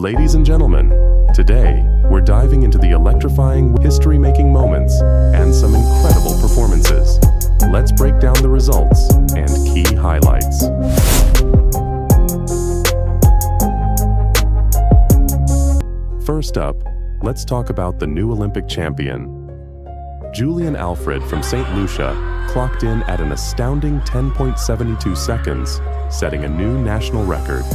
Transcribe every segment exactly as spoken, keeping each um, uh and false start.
Ladies and gentlemen, today, we're diving into the electrifying, history-making moments and some incredible performances. Let's break down the results and key highlights. First up, let's talk about the new Olympic champion. Julien Alfred from Saint Lucia clocked in at an astounding ten point seven two seconds, setting a new national record.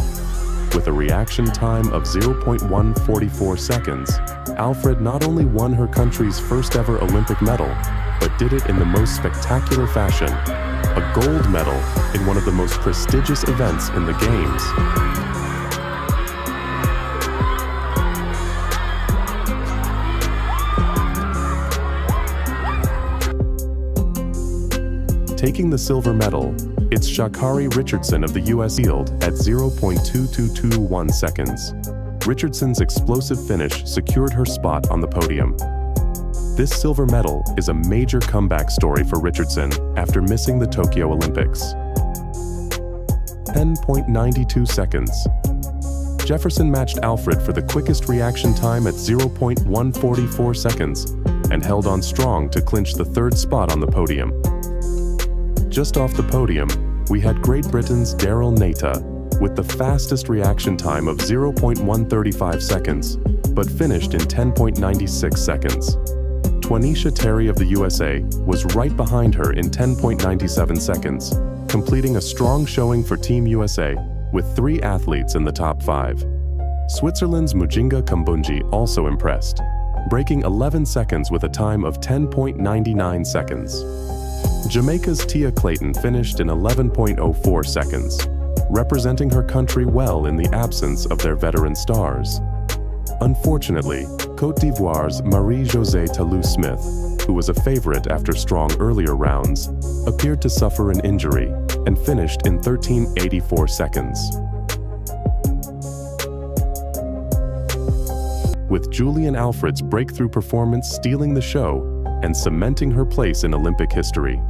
With a reaction time of zero point one four four seconds, Alfred not only won her country's first ever Olympic medal, but did it in the most spectacular fashion, a gold medal in one of the most prestigious events in the Games. Taking the silver medal, it's Sha'Carri Richardson of the U S field at zero point two two two one seconds. Richardson's explosive finish secured her spot on the podium. This silver medal is a major comeback story for Richardson after missing the Tokyo Olympics. ten point nine two seconds. Jefferson matched Alfred for the quickest reaction time at zero point one four four seconds and held on strong to clinch the third spot on the podium. Just off the podium, we had Great Britain's Daryll Neita with the fastest reaction time of zero point one three five seconds, but finished in ten point nine six seconds. Twanisha Terry of the U S A was right behind her in ten point nine seven seconds, completing a strong showing for Team U S A with three athletes in the top five. Switzerland's Mujinga Kambundji also impressed, breaking eleven seconds with a time of ten point nine nine seconds. Jamaica's Tia Clayton finished in eleven point zero four seconds, representing her country well in the absence of their veteran stars. Unfortunately, Côte d'Ivoire's Marie-Josee Ta Lou-Smith, who was a favorite after strong earlier rounds, appeared to suffer an injury and finished in thirteen point eight four seconds. With Julien Alfred's breakthrough performance stealing the show and cementing her place in Olympic history.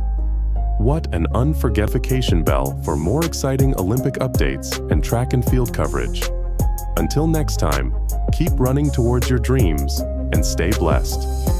What an unforgettable bell for more exciting Olympic updates and track and field coverage. Until next time, keep running towards your dreams and stay blessed.